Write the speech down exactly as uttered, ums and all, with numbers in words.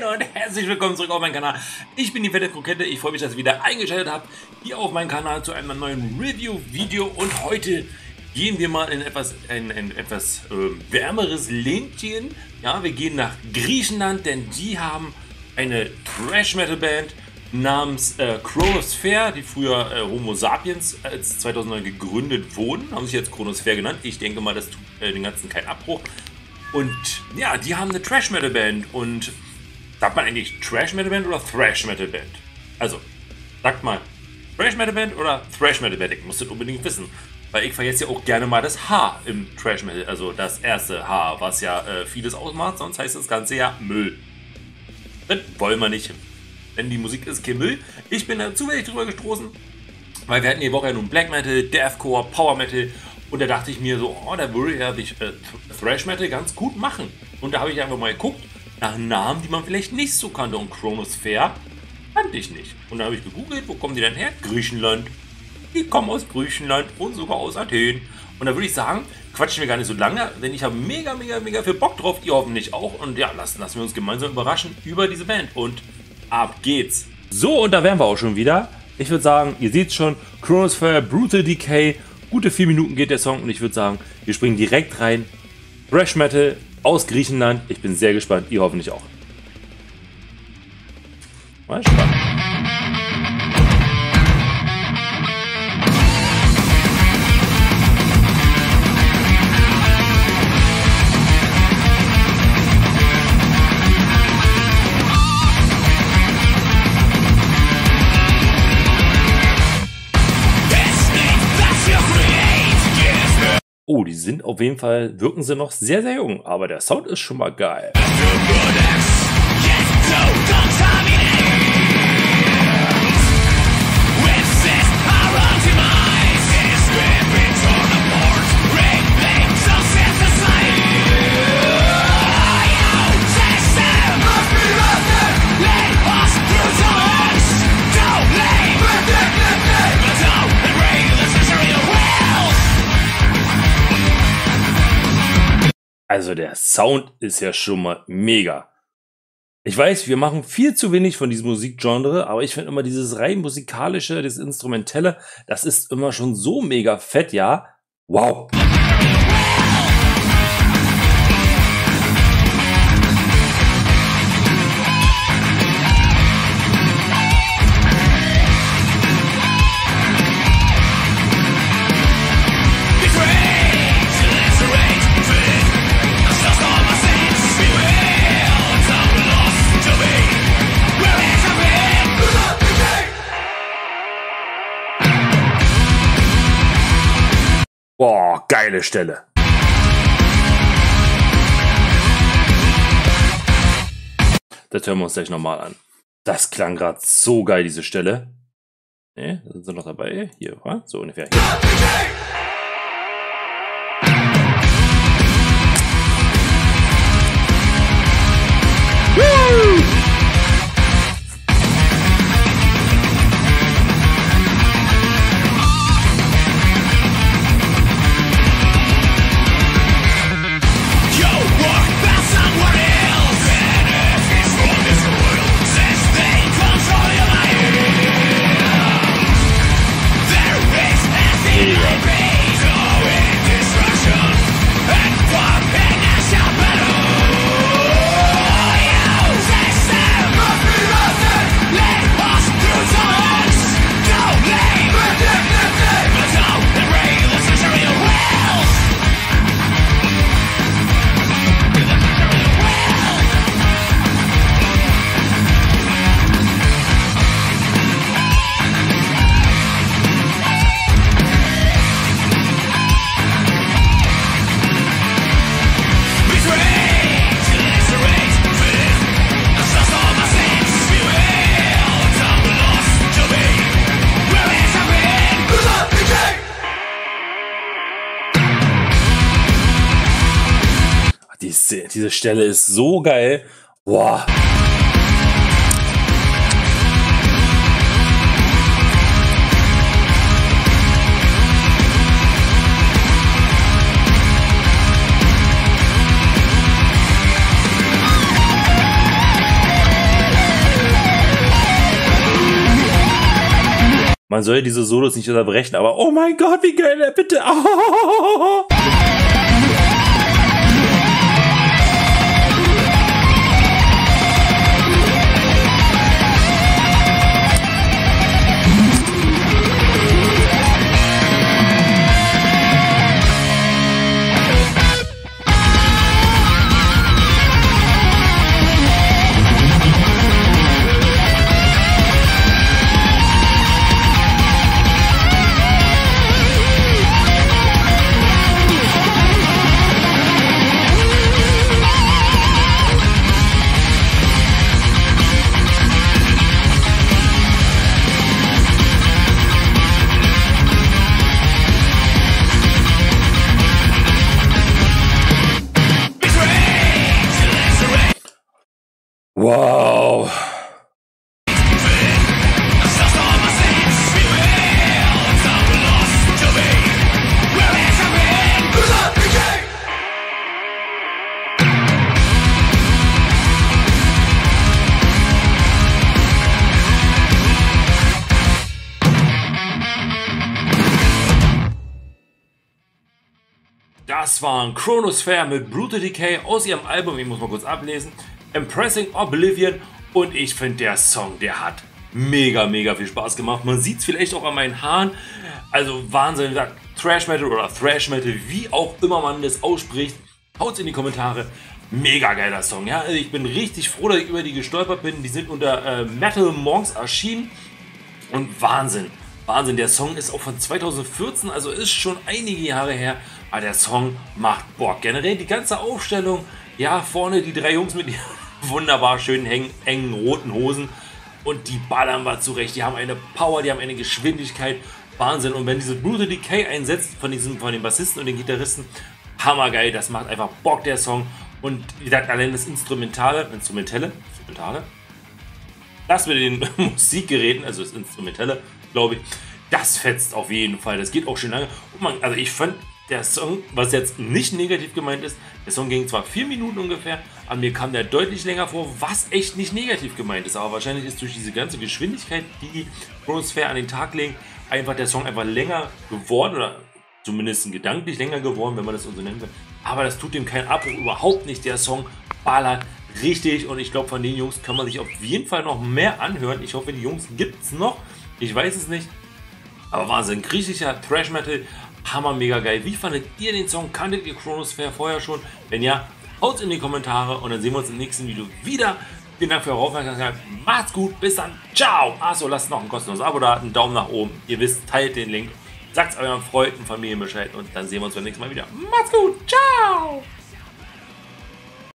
Moin und herzlich willkommen zurück auf meinem Kanal. Ich bin die Fette Krokette, ich freue mich, dass ihr wieder eingeschaltet habt hier auf meinem Kanal zu einem neuen Review-Video. Und heute gehen wir mal in etwas, ein, ein etwas äh, wärmeres Ländchen. Ja, wir gehen nach Griechenland, denn die haben eine Trash-Metal-Band namens äh, Chronosphere, die früher äh, Homo Sapiens als zweitausendneun gegründet wurden, haben sich jetzt Chronosphere genannt. Ich denke mal, das tut äh, den ganzen keinen Abbruch. Und ja, die haben eine Trash-Metal-Band. Und sagt man eigentlich Trash-Metal-Band oder Thrash-Metal-Band? Also, sagt mal Trash-Metal-Band oder Thrash-Metal-Band? Ich muss das unbedingt wissen, weil ich vergesse ja auch gerne mal das H im Trash-Metal, also das erste H, was ja äh, vieles ausmacht, sonst heißt das Ganze ja Müll. Das wollen wir nicht, denn die Musik ist kein Müll. Ich bin da zufällig drüber gestoßen, weil wir hatten die Woche ja nun Black Metal, Deathcore, Power Metal. Und da dachte ich mir so, oh, da würde ja sich äh, Thrash Metal ganz gut machen. Und da habe ich einfach mal geguckt nach Namen, die man vielleicht nicht so kannte. Und Chronosphere kannte ich nicht. Und da habe ich gegoogelt, wo kommen die denn her? Griechenland. Die kommen aus Griechenland und sogar aus Athen. Und da würde ich sagen, quatschen wir gar nicht so lange, denn ich habe mega, mega, mega viel Bock drauf. Ihr hoffentlich auch. Und ja, lassen, lassen wir uns gemeinsam überraschen über diese Band. Und ab geht's. So, und da wären wir auch schon wieder. Ich würde sagen, ihr seht schon, Chronosphere, Brutal Decay. Gute vier Minuten geht der Song und ich würde sagen, wir springen direkt rein. Thrash Metal aus Griechenland. Ich bin sehr gespannt, ihr hoffentlich auch. Mal spannend. Oh, die sind auf jeden Fall, wirken sie noch sehr, sehr jung, aber der Sound ist schon mal geil. Also der Sound ist ja schon mal mega. Ich weiß, wir machen viel zu wenig von diesem Musikgenre, aber ich finde immer dieses rein musikalische, das Instrumentelle, das ist immer schon so mega fett, ja? Wow! Boah, geile Stelle. Das hören wir uns gleich nochmal an. Das klang gerade so geil, diese Stelle. Ne, da sind sie noch dabei. Hier, so ungefähr. Hier. Diese Stelle ist so geil. Boah. Man soll diese Solos nicht unterbrechen, aber oh mein Gott, wie geil, bitte. Oh. Wow. Das waren Chronosphere mit Brutal Decay aus ihrem Album, ich muss mal kurz ablesen, Impressing Oblivion, und ich finde, der Song, der hat mega, mega viel Spaß gemacht. Man sieht es vielleicht auch an meinen Haaren. Also Wahnsinn, Trash Metal oder Thrash Metal, wie auch immer man das ausspricht, haut's in die Kommentare. Mega geiler Song, ja. Also ich bin richtig froh, dass ich über die gestolpert bin. Die sind unter äh, Metal Monks erschienen und Wahnsinn, Wahnsinn. Der Song ist auch von zweitausendvierzehn, also ist schon einige Jahre her, aber der Song macht Bock. Generell die ganze Aufstellung, ja, vorne die drei Jungs mit ihren wunderbar schönen engen, engen roten Hosen, und die ballern wir zurecht. Die haben eine Power, die haben eine Geschwindigkeit, Wahnsinn. Und wenn diese Brutal Decay einsetzt von diesem, von den Bassisten und den Gitarristen, hammergeil, das macht einfach Bock, der Song. Und wie gesagt, allein das Instrumentale, Instrumentelle, Instrumentale, das mit den Musikgeräten, also das Instrumentelle, glaube ich, das fetzt auf jeden Fall. Das geht auch schön lange. Und man, also ich fand, der Song, was jetzt nicht negativ gemeint ist, der Song ging zwar vier Minuten ungefähr, aber mir kam der deutlich länger vor, was echt nicht negativ gemeint ist. Aber wahrscheinlich ist durch diese ganze Geschwindigkeit, die die Chronosphere an den Tag legen, einfach der Song einfach länger geworden, oder zumindest gedanklich länger geworden, wenn man das so nennen will. Aber das tut dem keinen Abbruch, überhaupt nicht. Der Song ballert richtig, und ich glaube, von den Jungs kann man sich auf jeden Fall noch mehr anhören. Ich hoffe, die Jungs gibt es noch. Ich weiß es nicht. Aber Wahnsinn, griechischer Thrash Metal. Hammer, mega geil. Wie fandet ihr den Song? Kanntet ihr Chronosphere vorher schon? Wenn ja, haut in die Kommentare, und dann sehen wir uns im nächsten Video wieder. Vielen Dank für eure Aufmerksamkeit. Macht's gut, bis dann. Ciao. Achso, lasst noch ein kostenloses Abo da, einen Daumen nach oben. Ihr wisst, teilt den Link, sagt es euren Freunden, Familien Bescheid, und dann sehen wir uns beim nächsten Mal wieder. Macht's gut. Ciao.